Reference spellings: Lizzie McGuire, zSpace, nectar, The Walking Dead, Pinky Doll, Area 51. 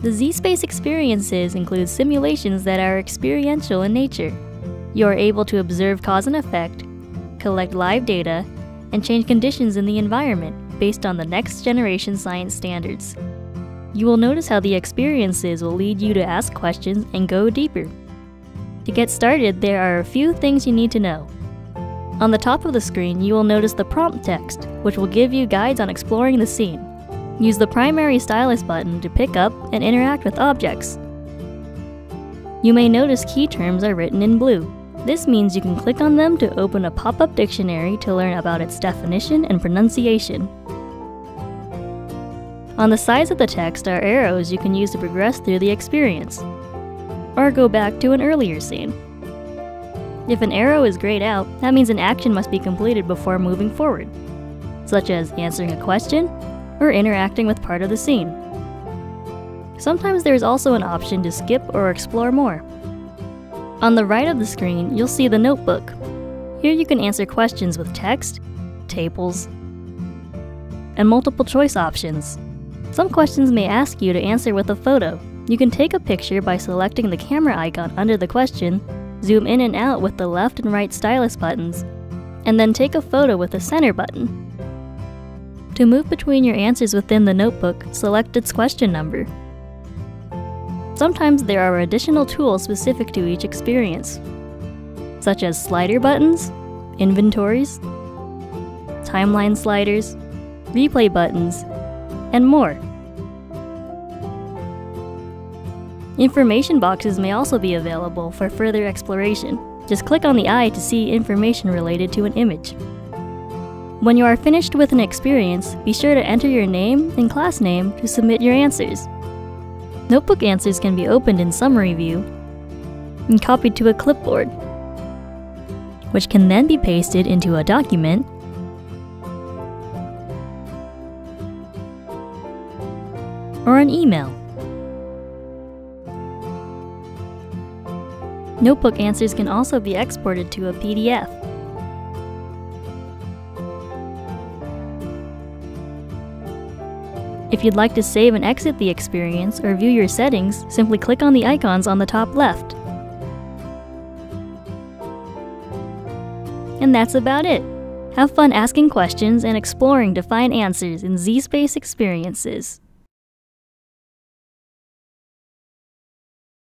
The zSpace experiences include simulations that are experiential in nature. You are able to observe cause and effect, collect live data, and change conditions in the environment based on the next generation science standards. You will notice how the experiences will lead you to ask questions and go deeper. To get started, there are a few things you need to know. On the top of the screen, you will notice the prompt text, which will give you guides on exploring the scene. Use the primary stylus button to pick up and interact with objects. You may notice key terms are written in blue. This means you can click on them to open a pop-up dictionary to learn about its definition and pronunciation. On the sides of the text are arrows you can use to progress through the experience, or go back to an earlier scene. If an arrow is grayed out, that means an action must be completed before moving forward, such as answering a question or interacting with part of the scene. Sometimes there is also an option to skip or explore more. On the right of the screen, you'll see the notebook. Here you can answer questions with text, tables, and multiple choice options. Some questions may ask you to answer with a photo. You can take a picture by selecting the camera icon under the question, zoom in and out with the left and right stylus buttons, and then take a photo with the center button. To move between your answers within the notebook, select its question number. Sometimes there are additional tools specific to each experience, such as slider buttons, inventories, timeline sliders, replay buttons, and more. Information boxes may also be available for further exploration. Just click on the eye to see information related to an image. When you are finished with an experience, be sure to enter your name and class name to submit your answers. Notebook answers can be opened in summary view and copied to a clipboard, which can then be pasted into a document or an email. Notebook answers can also be exported to a PDF. If you'd like to save and exit the experience or view your settings, simply click on the icons on the top left. And that's about it! Have fun asking questions and exploring to find answers in zSpace experiences.